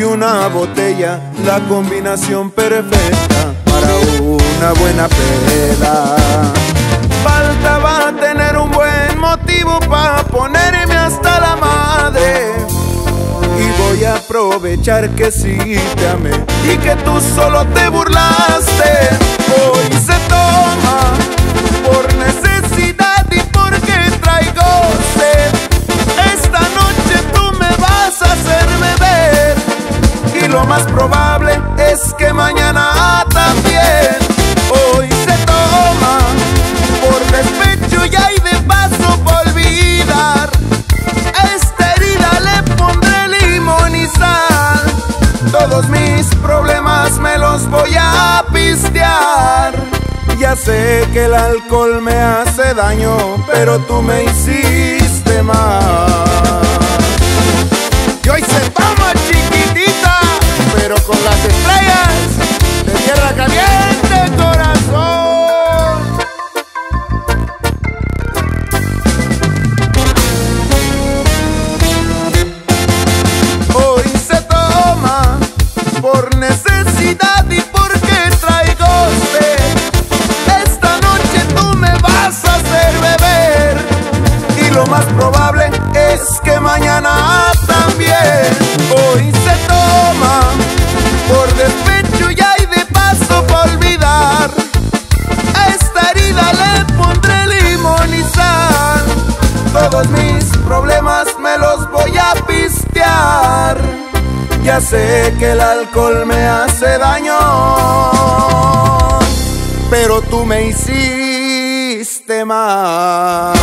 y una botella, la combinación perfecta para una buena peda. Faltaba tener un buen motivo para ponerme hasta la madre, y voy a aprovechar que sí te amé y que tú solo te burlaste. Hoy se toma por necesidad y porque traigo sed. Esta noche tú me vas a hacer beber, y lo más probable es que mañana también. Hoy se toma por despecho y hay de paso por olvidar. A esta herida le pondré limón y sal, todos mis problemas me los voy a pistear. Ya sé que el alcohol me hace daño, pero tú me hiciste mal. Y hoy se toma, chiquitita, pero con las estrellas de tierra caliente, corazón. Hoy se toma por necesidad y porque traigo sed. Esta noche tú me vas a hacer beber, y lo más probable es que mañana también. Hoy se toma por despecho y hay de paso por olvidar. A esta herida le pondré limón y sal, todos mis problemas me los voy a pistear. Ya sé que el alcohol me hace daño, pero tú me hiciste mal.